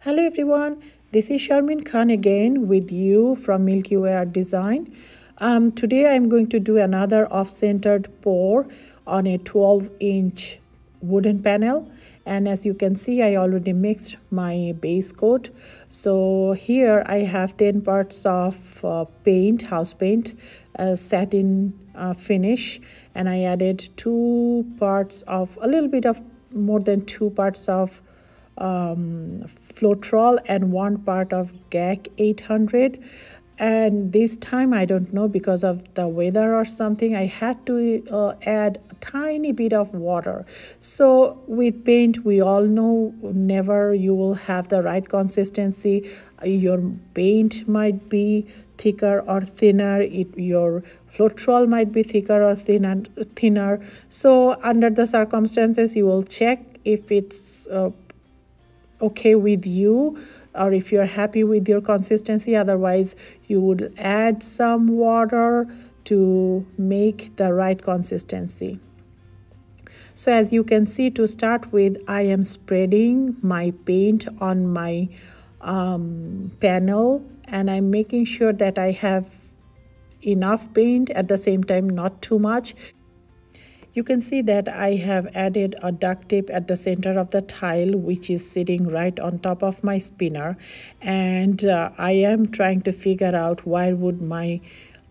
Hello everyone, this is Sharmin Khan again with you from Milkyway Art Design. Today I'm going to do another off-centered pour on a 12-inch wooden panel, and as you can see I already mixed my base coat. So here I have 10 parts of paint, house paint, satin finish, and I added more than two parts of Floetrol and one part of GAC 800. And this time, I don't know, because of the weather or something, I had to add a tiny bit of water. So with paint, we all know, never you will have the right consistency. Your paint might be thicker or thinner, your Floetrol might be thicker or thinner. So under the circumstances, you will check if it's okay with you, or if you're happy with your consistency. Otherwise you would add some water to make the right consistency. So as you can see, to start with, I am spreading my paint on my panel, and I'm making sure that I have enough paint, at the same time not too much. You can see that I have added a duct tape at the center of the tile, which is sitting right on top of my spinner, and I am trying to figure out where would my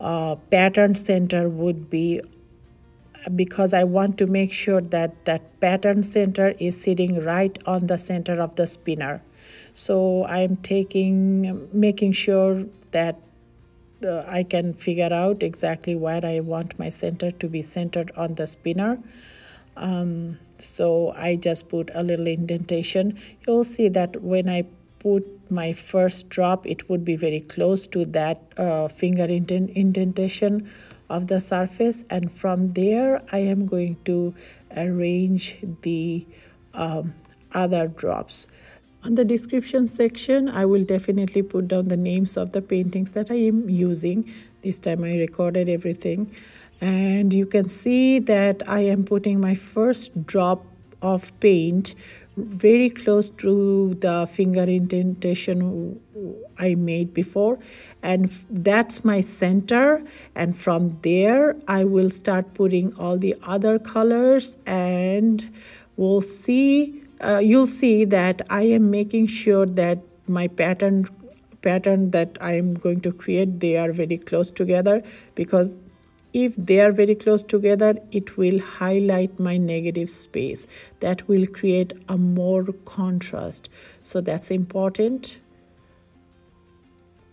pattern center would be, because I want to make sure that that pattern center is sitting right on the center of the spinner. So I am making sure that I can figure out exactly where I want my center to be centered on the spinner. So I just put a little indentation. You'll see that when I put my first drop, it would be very close to that finger indentation of the surface, and from there I am going to arrange the other drops. On the description section, I will definitely put down the names of the paintings that I am using. This time I recorded everything. And you can see that I am putting my first drop of paint very close to the finger indentation I made before. And that's my center. And from there, I will start putting all the other colors, and we'll see. You'll see that I am making sure that my pattern that I am going to create, they are very close together, because if they are very close together, it will highlight my negative space. That will create a more contrast. So that's important.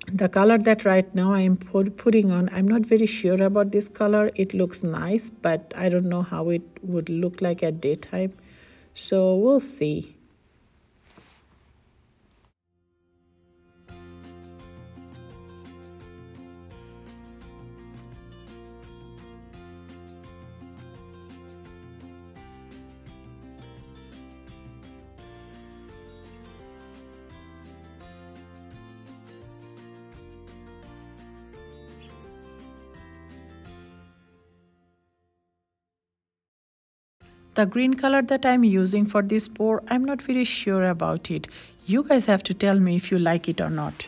The color that right now I am putting on, I'm not very sure about this color. It looks nice, but I don't know how it would look like at daytime. So we'll see. The green color that I'm using for this pour, I'm not very sure about it. You guys have to tell me if you like it or not.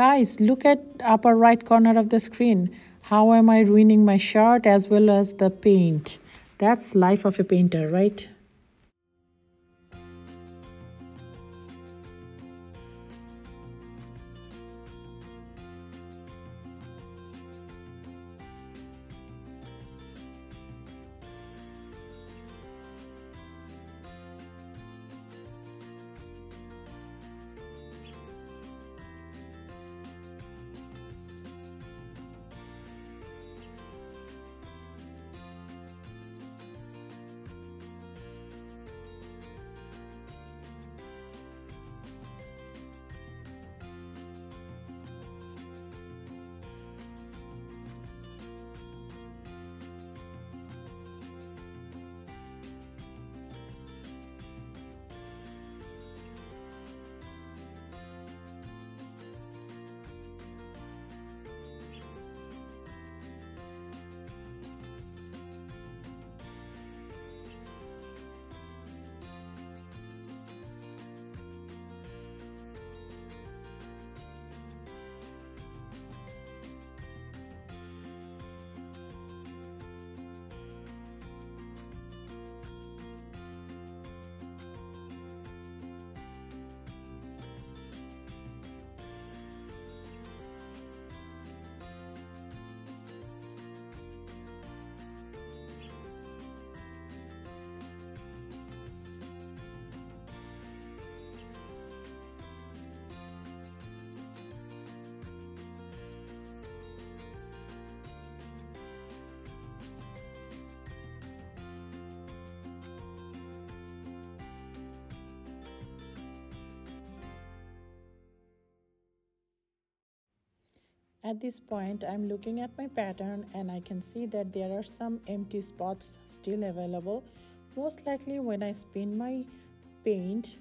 Guys, look at upper right corner of the screen. How am I ruining my shirt as well as the paint? That's life of a painter, right? At this point, I'm looking at my pattern and I can see that there are some empty spots still available. Most likely when I spin my paint,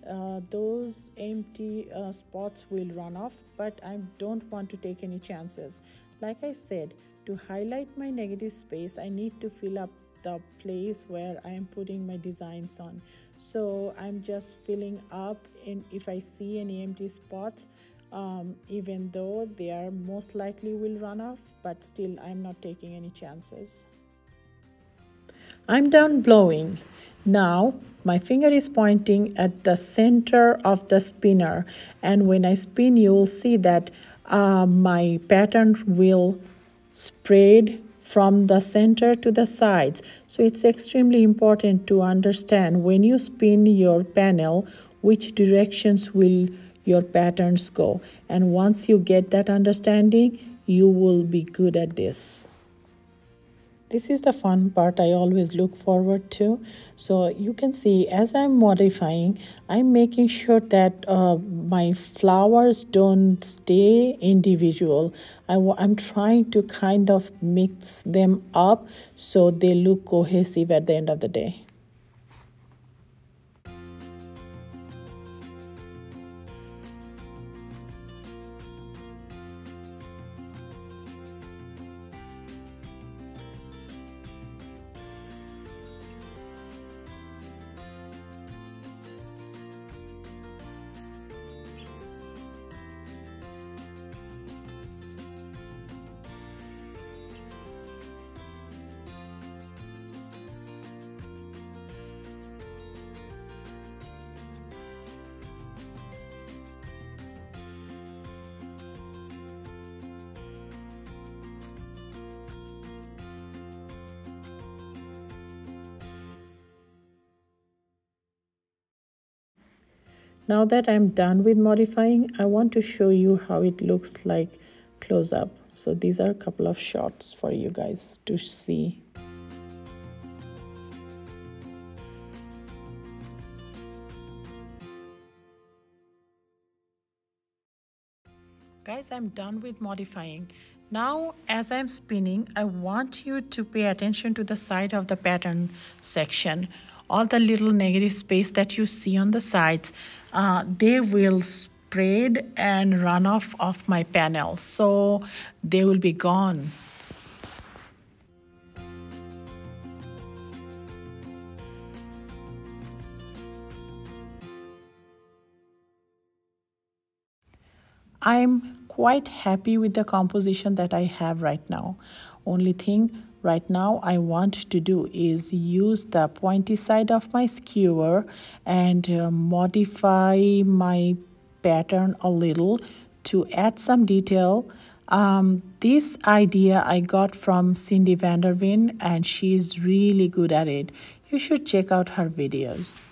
those empty spots will run off, but I don't want to take any chances. Like I said, to highlight my negative space, I need to fill up the place where I am putting my designs on. So I'm just filling up, and if I see any empty spots, even though they are most likely will run off, but still I'm not taking any chances. I'm done blowing. Now my finger is pointing at the center of the spinner, and when I spin, you will see that my pattern will spread from the center to the sides. So it's extremely important to understand when you spin your panel which directions will your patterns go, and once you get that understanding, you will be good at this. This is the fun part I always look forward to. So you can see as I'm modifying, I'm making sure that my flowers don't stay individual. I'm trying to kind of mix them up so they look cohesive at the end of the day. Now that I'm done with modifying, I want to show you how it looks like close up. So these are a couple of shots for you guys to see. Guys, I'm done with modifying. Now, as I'm spinning, I want you to pay attention to the side of the pattern section. All the little negative space that you see on the sides, they will spread and run off of my panel, so they will be gone. I'm quite happy with the composition that I have right now. Only thing right now I want to do is use the pointy side of my skewer and modify my pattern a little to add some detail. This idea I got from Cindy Vanderveen, and she is really good at it. You should check out her videos.